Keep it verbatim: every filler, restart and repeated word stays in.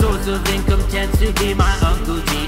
Source of income tends to be my Uncle G.